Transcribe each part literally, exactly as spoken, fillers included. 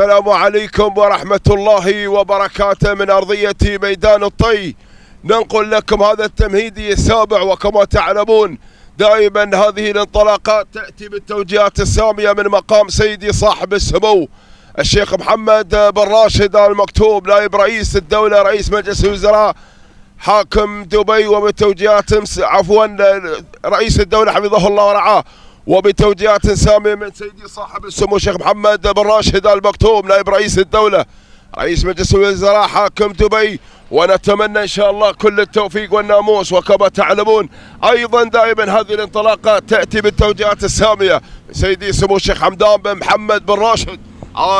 السلام عليكم ورحمة الله وبركاته. من أرضية ميدان الطي ننقل لكم هذا التمهيدي السابع، وكما تعلمون دائما هذه الانطلاقات تأتي بالتوجيهات السامية من مقام سيدي صاحب السمو الشيخ محمد بن راشد آل مكتوم نائب رئيس الدولة رئيس مجلس الوزراء حاكم دبي، وبتوجيهات عفوا رئيس الدولة حفظه الله ورعاه، وبتوجيهات سامية من سيدي صاحب السمو الشيخ محمد بن راشد آل مكتوم نائب رئيس الدولة رئيس مجلس الوزراء حاكم دبي، ونتمنى إن شاء الله كل التوفيق والناموس. وكما تعلمون أيضا دائما هذه الانطلاقات تأتي بالتوجيهات السامية سيدي سمو الشيخ حمدان بن محمد بن راشد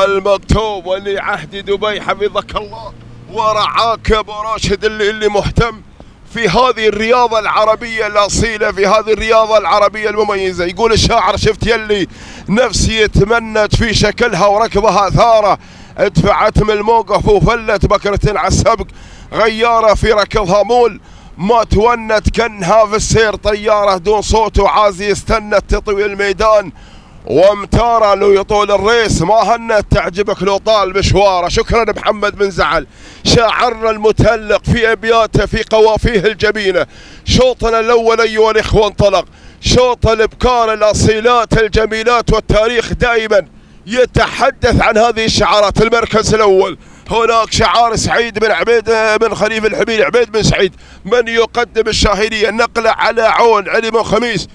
آل مكتوم ولي عهد دبي حفظك الله ورعاك أبو راشد، اللي, اللي مهتم في هذه الرياضة العربية الأصيلة، في هذه الرياضة العربية المميزة. يقول الشاعر: شفت يلي نفسي تمنت في شكلها وركبها ثارة، ادفعت من الموقف وفلت بكرة على السبق، غيارة في ركضها مول، ما تونت كانها في السير طيارة، دون صوت وعازي استنت تطوي الميدان، وامتارة لو يطول الريس ما هنت تعجبك لو طال مشواره. شكرا محمد بن زعل، شاعرنا المتألق في أبياته في قوافيه الجميلة. شوطنا الأول أيها الإخوة انطلق، شوط الأبكار الأصيلات الجميلات، والتاريخ دائما يتحدث عن هذه الشعارات. المركز الأول هناك شعار سعيد بن عبيد بن خليفه الحميري عبيد بن سعيد من يقدم الشاهدية، نقله على عون علي بن خميس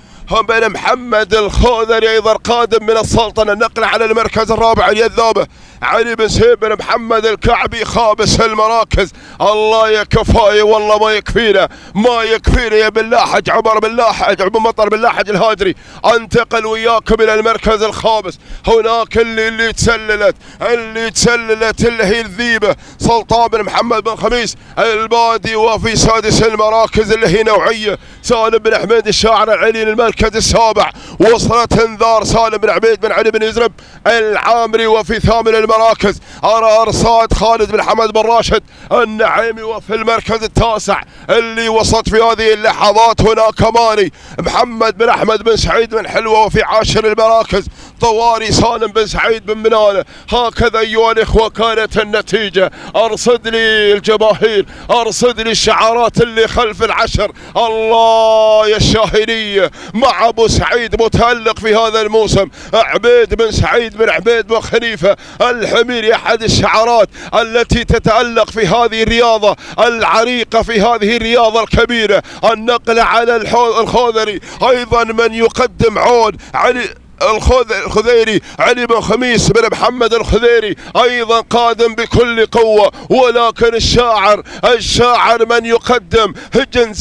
بن محمد الخذري أيضا قادم من السلطنة، نقله على المركز الرابع اليذابة علي بن سهيل بن محمد الكعبي خامس المراكز. الله يكفاي والله ما يكفينا ما يكفينا يا بن لاحد عمر بن لاحد عبد المطر بن لاحد الهادري. انتقل وياكم الى المركز الخامس، هناك اللي اللي تسللت اللي تسللت اللي هي الذيبه سلطان بن محمد بن خميس البادي، وفي سادس المراكز اللي هي نوعيه سالم بن احمد الشاعر العليلي. المركز السابع وصلت انذار سالم بن عبيد بن علي بن يزرب العامري، وفي ثامن المراكز أرى أرصاد خالد بن حمد بن راشد النعيمي، وفي المركز التاسع اللي وصلت في هذه اللحظات هناك ماني محمد بن احمد بن سعيد بن حلوة، وفي عاشر المراكز طواري سالم بن سعيد بن منال. هكذا أيها الإخوة كانت النتيجة. أرصد لي الجماهير، أرصد لي الشعارات اللي خلف العشر. الله يا الشاهينية مع أبو سعيد متألق في هذا الموسم عبيد بن سعيد بن عبيد بن خليفة الحميري، أحد الشعارات التي تتألق في هذه الرياضة العريقة في هذه الرياضة الكبيرة. النقل على الخوذري أيضا من يقدم عون علي الخذيري علي بن خميس بن محمد الخذيري أيضا قادم بكل قوة، ولكن الشاعر الشاعر من يقدم هجن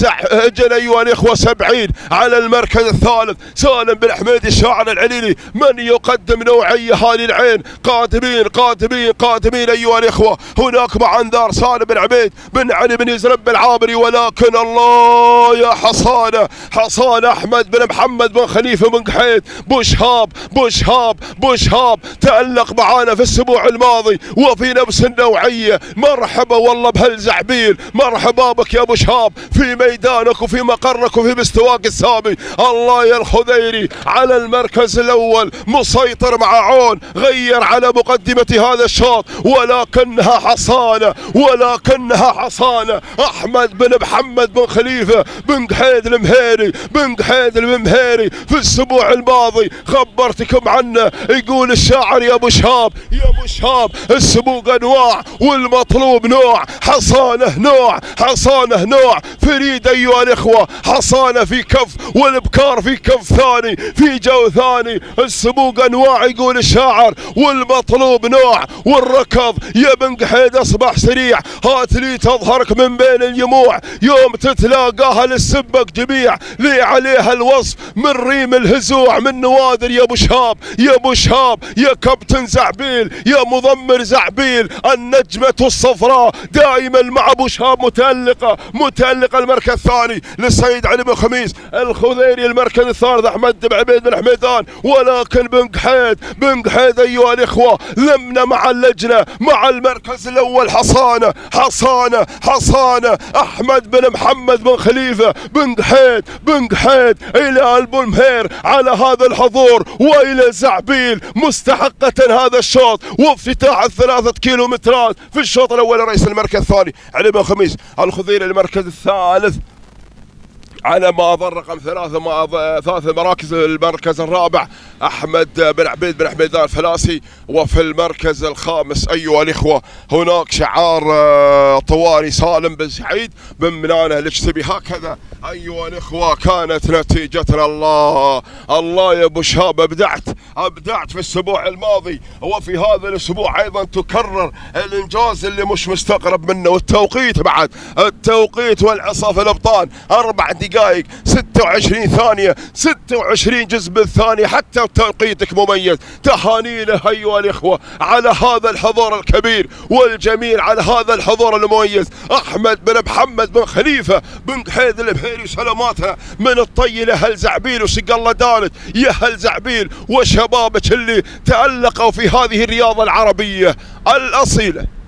هجن أيها الإخوة سبعين على المركز الثالث سالم بن حميد الشاعر العليلي من يقدم نوعية هالي العين. قادمين قادمين قادمين أيها الإخوة. هناك مع انذار سالم بن عبيد بن علي بن يزرب العامري، ولكن الله يا حصانة حصانة أحمد بن محمد بن خليفة بن قحيد بوش بوشهاب بوشهاب بوشهاب تألق معانا في الاسبوع الماضي وفي نفس النوعية. مرحبا والله بهالزعبيل، مرحبا بك يا ابو شهاب في ميدانك وفي مقرك وفي مستواك السامي. الله يا الخذيري على المركز الأول مسيطر مع عون، غير على مقدمة هذا الشوط، ولكنها حصانة ولكنها حصانة أحمد بن محمد بن خليفة بن قحيد المهيري بن قحيد المهيري. في الاسبوع الماضي خبرتكم عنه. يقول الشاعر: يا ابو شهاب يا ابو شهاب السبوق انواع والمطلوب نوع، حصانه نوع حصانه نوع فريد ايها الاخوه، حصانه في كف والابكار في كف ثاني في جو ثاني. السبوق انواع يقول الشاعر والمطلوب نوع، والركض يا بن قحيد اصبح سريع، هات لي تظهرك من بين الجموع، يوم تتلاقاها للسبك جميع، لي عليها الوصف من ريم الهزوع من نوار. يا ابو شهاب يا ابو شهاب يا كابتن زعبيل يا مضمر زعبيل النجمة الصفراء دائما مع ابو شهاب متألقة متألقة. المركز الثاني للسيد علي بن خميس الخذيري، المركز الثالث احمد بن عبيد بن حميدان، ولكن بن قحيد بن قحيد ايها الاخوة لمنا مع اللجنة مع المركز الاول حصانة حصانة حصانة احمد بن محمد بن خليفة بن قحيد بن قحيد الى البلمهير على هذا الحضور الدور والى زعبيل مستحقة هذا الشوط وافتتاح الثلاثة كيلو مترات في الشوط الاول. رئيس المركز الثاني علي بن خميس الخذيري المركز الثالث على ما اظن رقم ثلاثه ما ثلاث مراكز. المركز الرابع احمد بن عبيد بن حميدان الفلاسي. وفي المركز الخامس ايها الاخوه هناك شعار طواري سالم بن سعيد بن منانه الاجتبي. هكذا ايها الاخوه كانت نتيجتنا. الله الله يا ابو شهاب ابدعت ابدعت في الاسبوع الماضي وفي هذا الاسبوع ايضا تكرر الانجاز اللي مش مستغرب منه. والتوقيت بعد التوقيت والعصا في الابطان اربع دقائق دقائق ستة وعشرين ثانية ستة وعشرين جزء بالثانية حتى توقيتك مميز. تهانينا أيها الإخوة على هذا الحضور الكبير والجميل على هذا الحضور المميز أحمد بن محمد بن خليفة بن قحيد المهيري. سلاماتها من الطي لأهل زعبيل وسق الله دانت يا أهل زعبيل وشبابك اللي تألقوا في هذه الرياضة العربية الأصيلة.